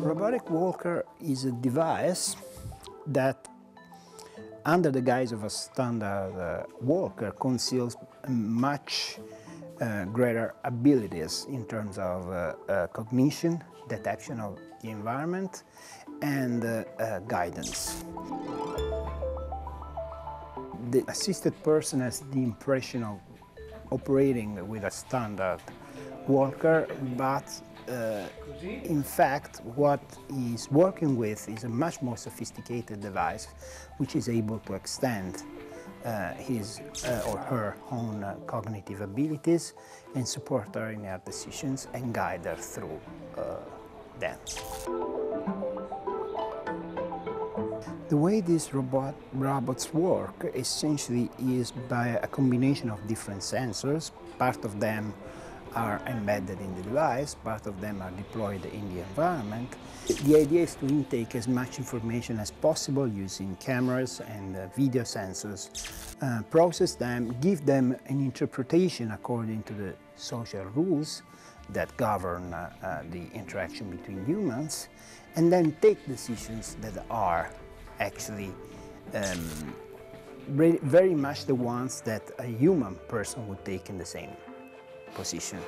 Robotic walker is a device that, under the guise of a standard walker, conceals much greater abilities in terms of cognition, detection of the environment, and guidance. The assisted person has the impression of operating with a standard walker, but in fact, what he's working with is a much more sophisticated device which is able to extend his or her own cognitive abilities and support her in her decisions and guide her through them. The way these robots work essentially is by a combination of different sensors. Part of them are embedded in the device, part of them are deployed in the environment. The idea is to intake as much information as possible using cameras and video sensors, process them, give them an interpretation according to the social rules that govern the interaction between humans, and then take decisions that are actually very much the ones that a human person would take in the same position.